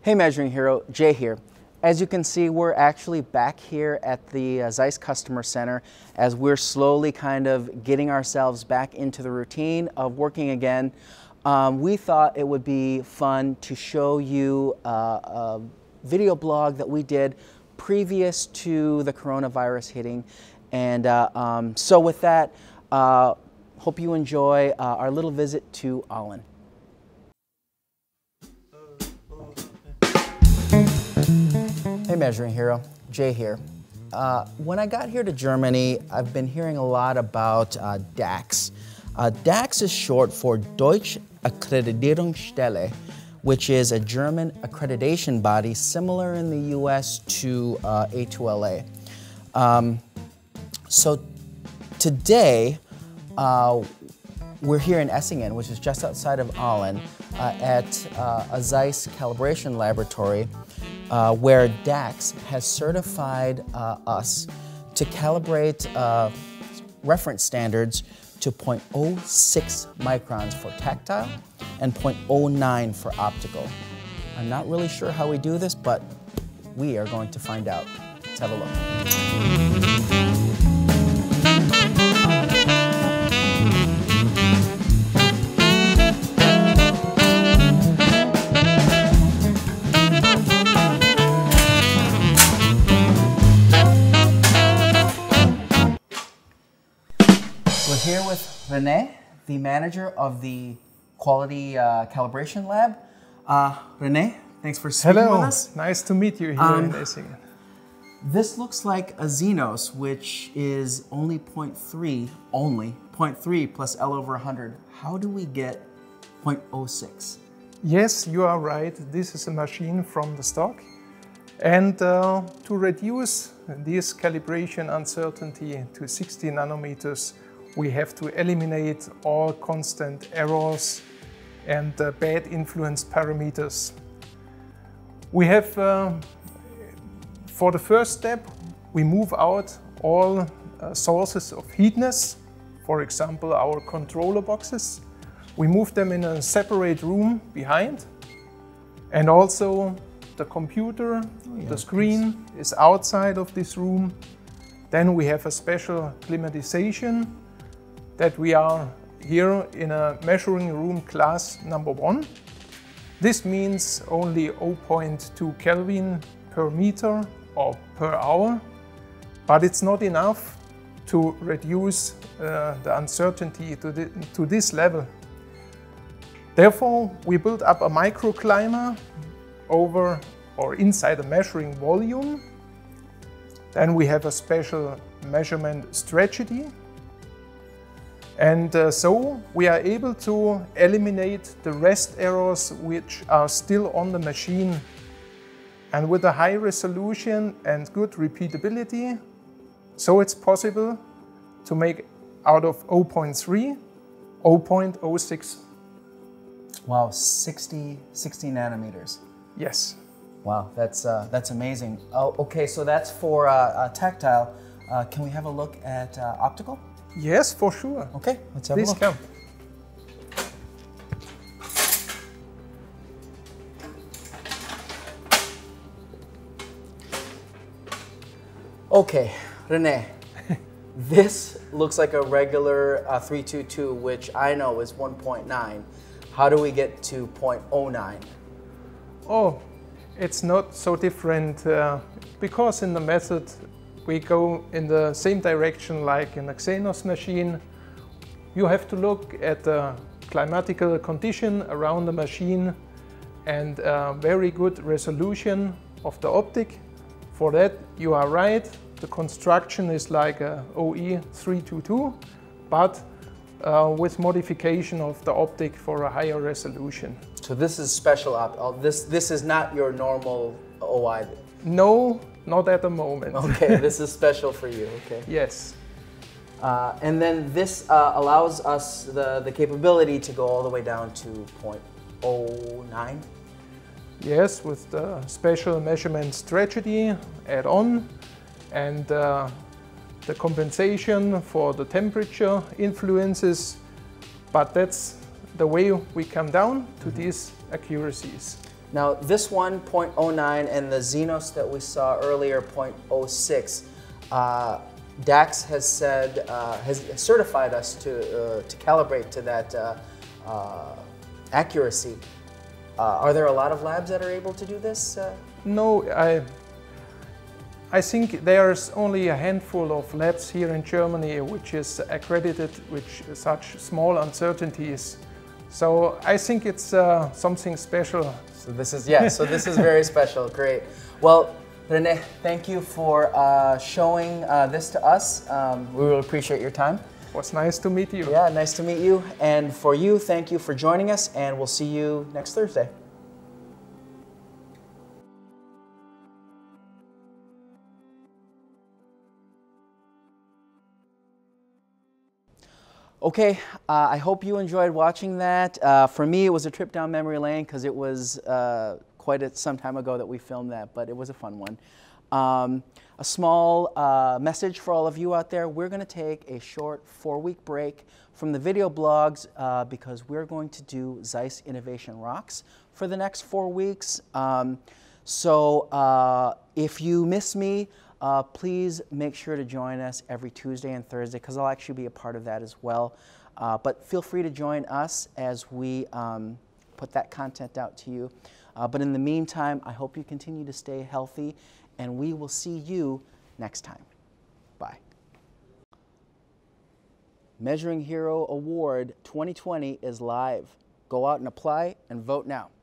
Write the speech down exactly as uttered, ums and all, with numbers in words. Hey Measuring Hero, Jay here. As you can see, we're actually back here at the uh, Zeiss Customer Center as we're slowly kind of getting ourselves back into the routine of working again. Um, we thought it would be fun to show you uh, a video blog that we did previous to the coronavirus hitting. And uh, um, so with that, uh, hope you enjoy uh, our little visit to Aalen. Hey Measuring Hero, Jay here. Uh, when I got here to Germany, I've been hearing a lot about uh, DAkkS. Uh, DAkkS is short for Deutsche Akkreditierungsstelle, which is a German accreditation body similar in the U S to uh, A two L A. Um, so today, uh, we're here in Essingen, which is just outside of Aalen, uh, at uh, a Zeiss calibration laboratory uh, where DAkkS has certified uh, us to calibrate uh, reference standards to zero point zero six microns for tactile and zero point zero nine for optical. I'm not really sure how we do this, but we are going to find out. Let's have a look. Here with René, the manager of the quality uh, calibration lab. Uh, René, thanks for speaking Hello. With us. Hello, nice to meet you here um, in Essingen. This looks like a Xenos, which is only zero point three, only zero point three plus L over one hundred. How do we get zero point zero six? Yes, you are right. This is a machine from the stock. And uh, to reduce this calibration uncertainty to sixty nanometers, we have to eliminate all constant errors and uh, bad influence parameters. We have, uh, for the first step, we move out all uh, sources of heatness, for example, our controller boxes. We move them in a separate room behind, and also the computer, oh, yeah, the screen is outside of this room. Then we have a special climatization that we are here in a measuring room class number one. This means only zero point two Kelvin per meter or per hour, but it's not enough to reduce uh, the uncertainty to, the, to this level. Therefore, we built up a microclimber over or inside a measuring volume. Then we have a special measurement strategy. And uh, so we are able to eliminate the rest errors which are still on the machine. And with a high resolution and good repeatability, so it's possible to make out of zero point three, zero point zero six. Wow, sixty nanometers. Yes. Wow, that's, uh, that's amazing. Oh, okay, so that's for uh, uh, tactile. Uh, can we have a look at uh, optical? Yes, for sure. Okay, let's have Please a look. Come. Okay, René, this looks like a regular uh, three two two, which I know is one point nine. How do we get to zero point zero nine? Oh, it's not so different uh, because in the method, we go in the same direction like in the Xenos machine. You have to look at the climatical condition around the machine and a very good resolution of the optic. For that, you are right, the construction is like a O E three two two, but uh, with modification of the optic for a higher resolution. So this is special optic, this, this is not your normal O I? No. Not at the moment. Okay, this is special for you, okay. Yes. Uh, and then this uh, allows us the, the capability to go all the way down to zero point zero nine? Yes, with the special measurement strategy add-on and uh, the compensation for the temperature influences, but that's the way we come down to mm-hmm. these accuracies. Now this one, zero point zero nine, and the Xenos that we saw earlier, zero point zero six, uh, DAkkS has said, uh, has certified us to, uh, to calibrate to that uh, uh, accuracy. Uh, are there a lot of labs that are able to do this? Uh? No, I, I think there's only a handful of labs here in Germany which is accredited with such small uncertainties. So I think it's uh, something special. So this is, yeah, so this is very special, great. Well, René, thank you for uh, showing uh, this to us. Um, we really appreciate your time. It was nice to meet you. Yeah, nice to meet you. And for you, thank you for joining us, and we'll see you next Thursday. Okay, uh, I hope you enjoyed watching that. Uh, for me, it was a trip down memory lane because it was uh, quite a, some time ago that we filmed that, but it was a fun one. Um, a small uh, message for all of you out there. We're going to take a short four-week break from the video blogs uh, because we're going to do Zeiss Innovation Rocks for the next four weeks. Um, so uh, if you miss me, Uh, please make sure to join us every Tuesday and Thursday because I'll actually be a part of that as well. Uh, but feel free to join us as we um, put that content out to you. Uh, but in the meantime, I hope you continue to stay healthy, and we will see you next time. Bye. Measuring Hero Award twenty twenty is live. Go out and apply and vote now.